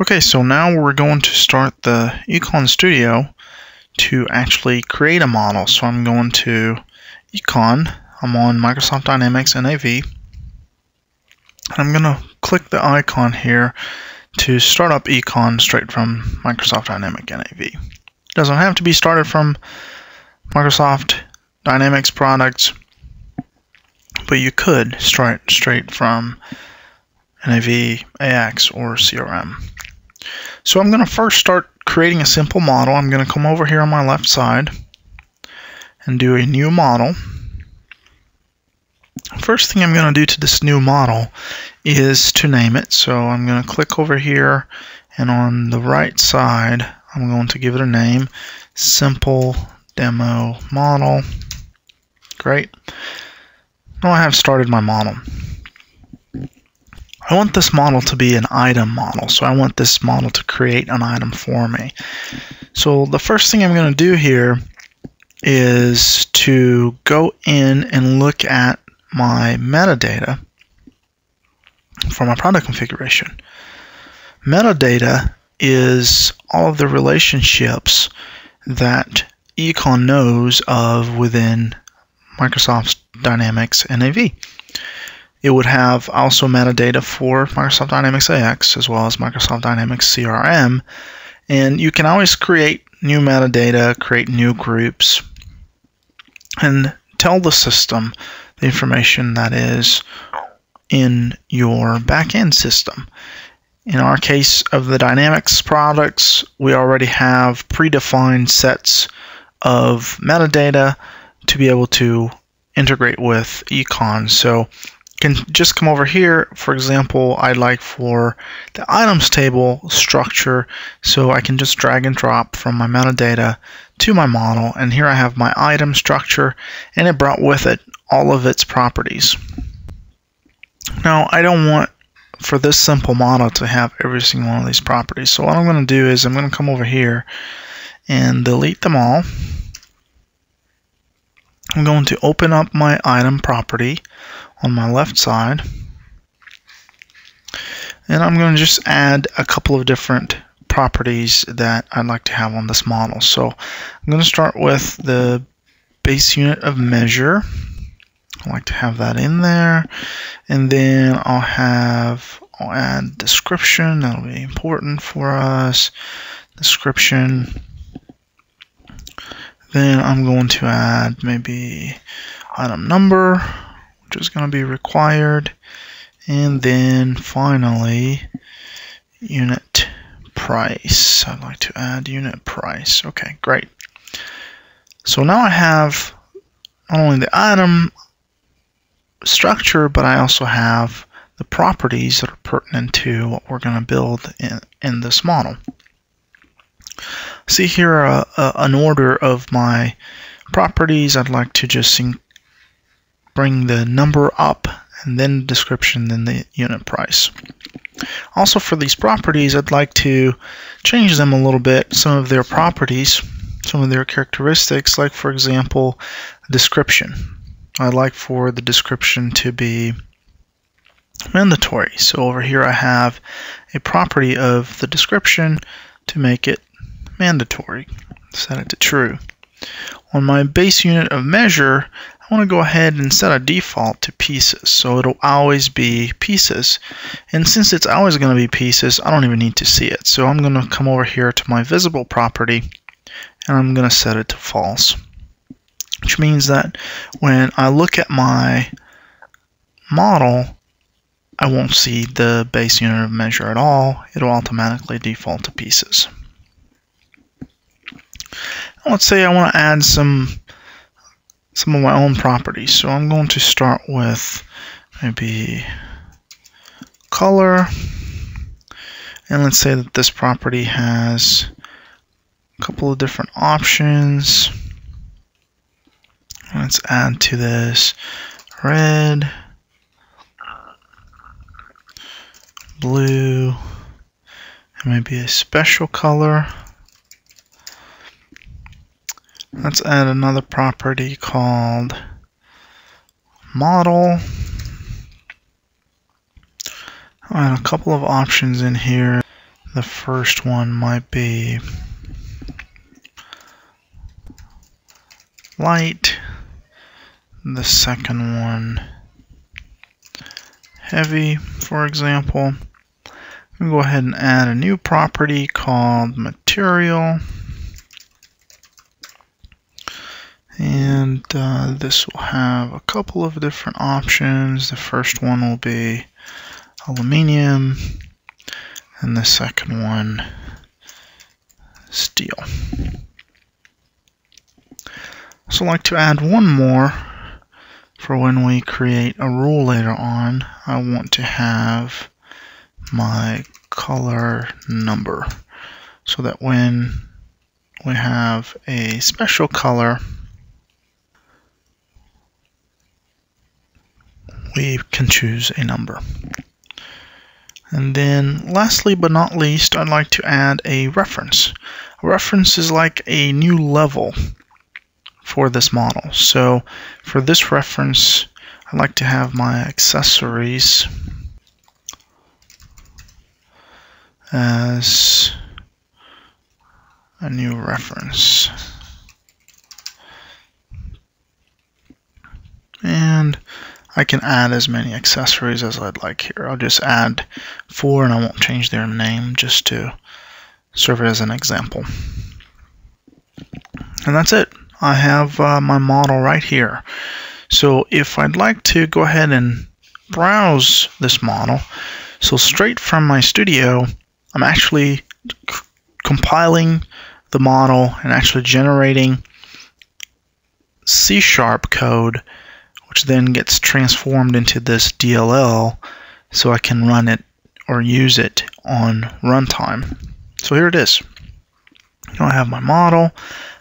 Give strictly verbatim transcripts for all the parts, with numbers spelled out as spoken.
Okay, so now we're going to start the eCon Studio to actually create a model. So I'm going to eCon, I'm on Microsoft Dynamics N A V. I'm going to click the icon here to start up eCon straight from Microsoft Dynamics N A V. It doesn't have to be started from Microsoft Dynamics products, but you could start straight from N A V, A X, or C R M. So I'm going to first start creating a simple model. I'm going to come over here on my left side and do a new model. First thing I'm going to do to this new model is to name it. So I'm going to click over here, and on the right side I'm going to give it a name, Simple Demo Model. Great. Now I have started my model. I want this model to be an item model, so I want this model to create an item for me. So the first thing I'm going to do here is to go in and look at my metadata for my product configuration. Metadata is all of the relationships that eCon knows of within Microsoft Dynamics N A V. It would have also metadata for Microsoft Dynamics A X as well as Microsoft Dynamics C R M, and you can always create new metadata, create new groups, and tell the system the information that is in your back-end system. In our case of the Dynamics products, we already have predefined sets of metadata to be able to integrate with eCon. So can just come over here. For example, I'd like for the items table structure, so I can just drag and drop from my metadata to my model, and here I have my item structure, and it brought with it all of its properties. Now I don't want for this simple model to have every single one of these properties, so what I'm going to do is I'm going to come over here and delete them all. I'm going to open up my item property on my left side, and I'm going to just add a couple of different properties that I'd like to have on this model. So I'm going to start with the base unit of measure. I like to have that in there, and then I'll have I'll add description. That'll be important for us. Description. Then I'm going to add maybe item number, which is going to be required, and then finally unit price. I'd like to add unit price. Okay, great. So now I have not only the item structure, but I also have the properties that are pertinent to what we're going to build in, in this model. See here a, a, an order of my properties. I'd like to just bring the number up, and then description, then the unit price. Also for these properties, I'd like to change them a little bit, some of their properties, some of their characteristics, like for example, description. I'd like for the description to be mandatory. So over here I have a property of the description to make it mandatory. Set it to true. On my base unit of measure, I want to go ahead and set a default to pieces, so it'll always be pieces. And since it's always going to be pieces, I don't even need to see it. So I'm going to come over here to my visible property, and I'm going to set it to false, which means that when I look at my model, I won't see the base unit of measure at all. It'll automatically default to pieces. Now let's say I want to add some some of my own properties. So I'm going to start with maybe color, and let's say that this property has a couple of different options. Let's add to this red, blue, and maybe a special color. Let's add another property called model. I'll add a couple of options in here. the first one might be light, the second one heavy, for example. I'm going to go ahead and add a new property called material, and uh, this will have a couple of different options. The first one will be aluminum, and the second one steel. So I'd like to add one more for when we create a rule later on. I want to have my color number so that when we have a special color, we can choose a number. And then lastly but not least, I'd like to add a reference. A reference is like a new level for this model. So for this reference, I'd like to have my accessories as a new reference. And I can add as many accessories as I'd like here. I'll just add four, and I won't change their name, just to serve it as an example. And that's it. I have uh, my model right here. So if I'd like to go ahead and browse this model, so straight from my studio, I'm actually compiling the model and actually generating C sharp code, which then gets transformed into this D L L so I can run it or use it on runtime. So here it is. Now I have my model.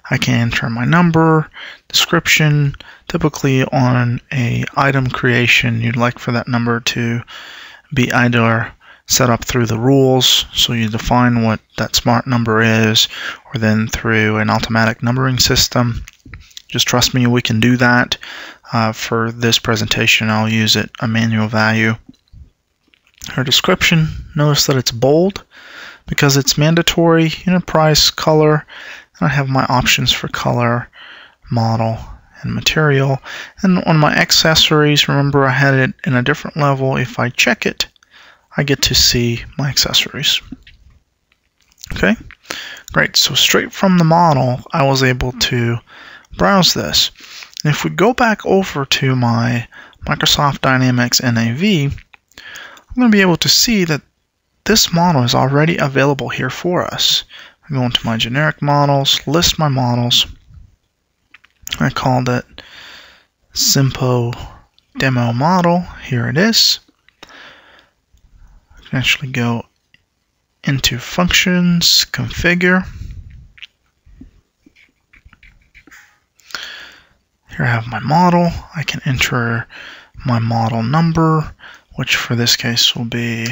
I can enter my number, description. Typically on a item creation, you'd like for that number to be either set up through the rules, so you define what that smart number is, or then through an automatic numbering system. Just trust me, we can do that. Uh, for this presentation, I'll use it a manual value. Her description, notice that it's bold because it's mandatory. Unit price, color, and I have my options for color, model, and material. And on my accessories, remember I had it in a different level. If I check it, I get to see my accessories. Okay, great. So straight from the model, I was able to browse this. And if we go back over to my Microsoft Dynamics N A V, I'm going to be able to see that this model is already available here for us. I go into my generic models, list my models. I called it Simpo Demo Model. Here it is. I can actually go into Functions, Configure. Here I have my model. I can enter my model number, which for this case will be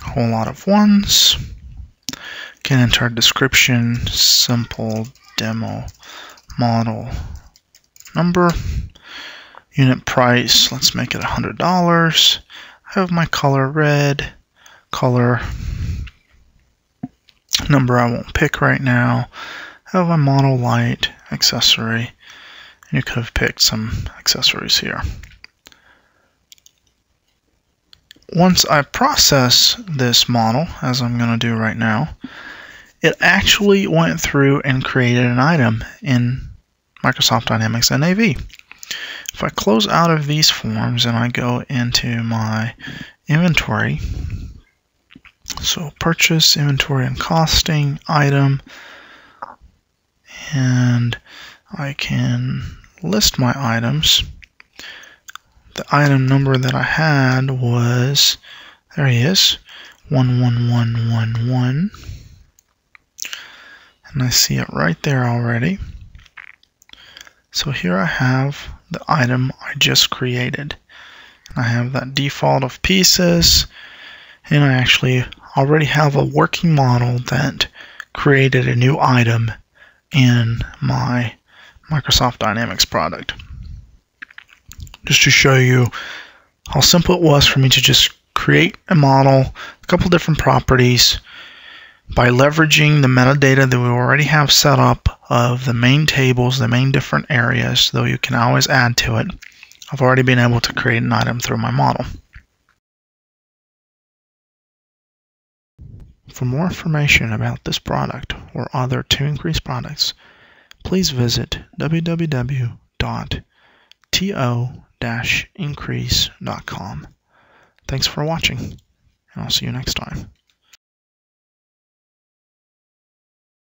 a whole lot of ones. Can enter description, simple demo model number. Unit price, let's make it one hundred dollars. I have my color red, color number I won't pick right now. I have my model light, accessory, and you could have picked some accessories here. Once I process this model, as I'm going to do right now, it actually went through and created an item in Microsoft Dynamics N A V. If I close out of these forms and I go into my inventory, so purchase, inventory and costing, item, and I can list my items. The item number that I had was, there he is, one one one one one. And I see it right there already. So here I have the item I just created. I have that default of pieces, and I actually already have a working model that created a new item in my Microsoft Dynamics product. Just to show you how simple it was for me to just create a model, a couple different properties by leveraging the metadata that we already have set up of the main tables, the main different areas, though you can always add to it. I've already been able to create an item through my model. For more information about this product or other To-Increase products, please visit w w w dot to dash increase dot com. Thanks for watching, and I'll see you next time.